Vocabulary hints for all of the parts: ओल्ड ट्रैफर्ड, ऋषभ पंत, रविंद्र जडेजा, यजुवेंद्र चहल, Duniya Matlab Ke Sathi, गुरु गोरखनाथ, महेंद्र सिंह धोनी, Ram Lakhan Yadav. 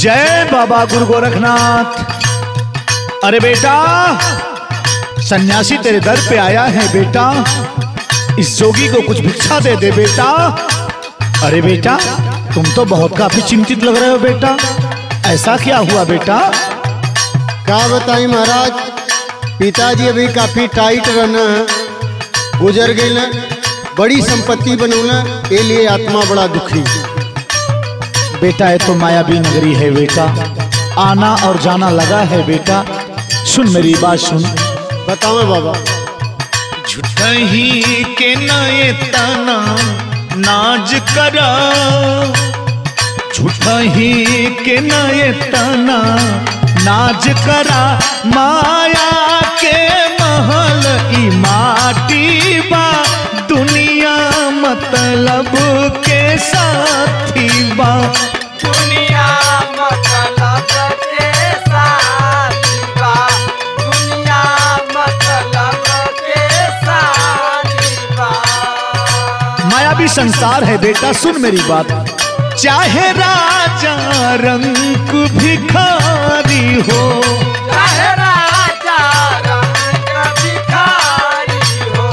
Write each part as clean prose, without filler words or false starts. जय बाबा गुरु गोरखनाथ। अरे बेटा, सन्यासी तेरे दर पे आया है बेटा, इस जोगी को कुछ भिक्षा दे दे बेटा। अरे बेटा, तुम तो बहुत काफी चिंतित लग रहे हो बेटा, ऐसा क्या हुआ बेटा? क्या बताई महाराज, पिताजी अभी काफी टाइट रहना है, गुजर गए ना, बड़ी संपत्ति बनूना, ये लिए आत्मा बड़ा दुखी। बेटा ये तो मायावी नगरी है बेटा, आना और जाना लगा है बेटा। सुन मेरी बात सुन। बताओ बाबा। झूठा ही के नए ताना नाज करा, झूठा ही के नए ताना नाज करा, माया के महल ई माटी बा, दुनिया मतलब के साथी बा। दुनिया मतलब के साथी बा, दुनिया मतलब के साथी बा। मायावी संसार है बेटा, सुन मेरी बात। चाहे राजा रंग भिखारी हो, चाहे राजा रंग भिखारी हो,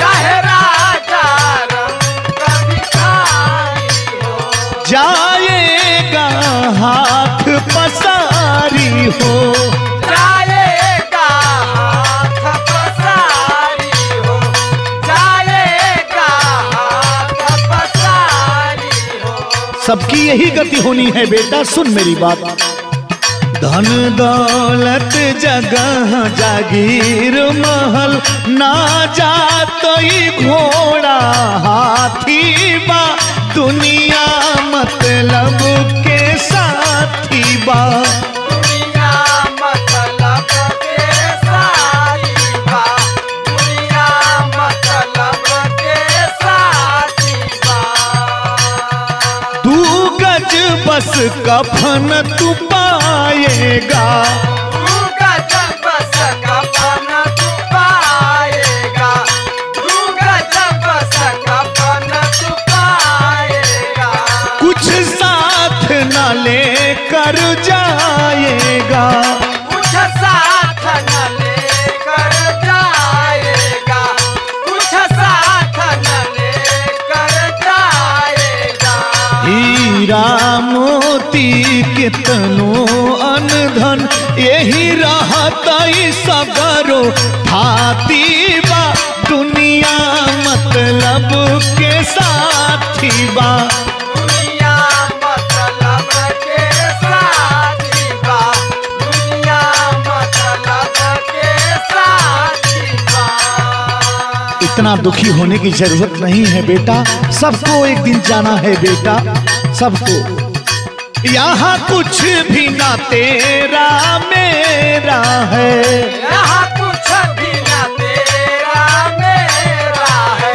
चाहे राजा रंग भिखारी हो, जाएगा हाथ पसारी हो, जाएगा हाथ पसारी हो, जाएगा हाथ पसारी हो। सबकी यही गति होनी है बेटा, सुन मेरी बात। धन दौलत जगह जागीर महल, ना जा तो घोड़ा हाथी बा, दुनिया मतलब के साथी बा। दुनिया मतलब के साथी बा, दुनिया मतलब के साथी बा। दू गज बस कफन तू पाएगा, तू गजब बस कफन तू पाएगा, तू गजब बस कफन तू पाएगा, कुछ साथ न लेकर जाएगा, कुछ साथ न लेकर जाएगा, कुछ साथ न लेकर जाएगा। हीरा मोती कितनो अनधन, यही रहता सगरो हाथी बा, दुनिया मतलब के साथी बा। दुनिया मतलब के साथी बा, दुनिया मतलब के साथी बा। इतना दुखी होने की जरूरत नहीं है बेटा, सबको एक दिन जाना है बेटा, सबको। यहाँ कुछ भी ना तेरा मेरा है, यहाँ कुछ भी ना तेरा मेरा है,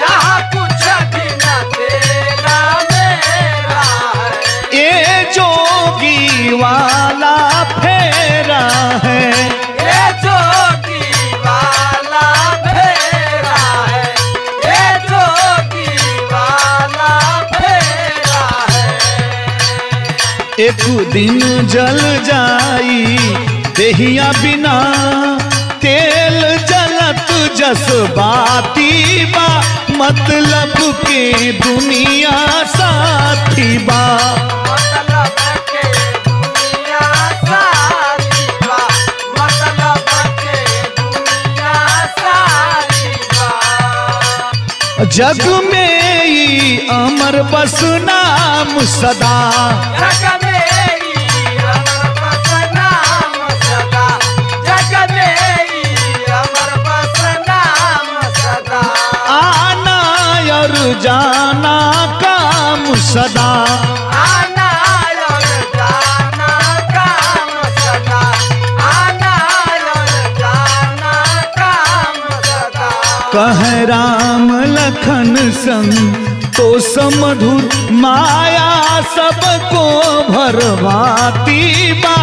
यहाँ कुछ भी ना तेरा मेरा है, ये जोगी वाला फेरा है, ये जोगी वाला फेरा है, ये जोगी वाला फेरा है। एक दिन जल जाई देहिया बिना, तेल जलत जस बाती बा, मतलब के दुनिया साथी बा, मतलब के दुनिया साथी बा, मतलब के दुनिया साथी बा। जग में ई अमर बस नाम सदा, जग में जाना काम सदा, आना और जाना काम सदा, आना और जाना काम सदा। कह राम लखन संग तो समधुर, माया सबको भरवाती बा,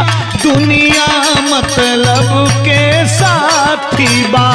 दुनिया मतलब के साथी बा।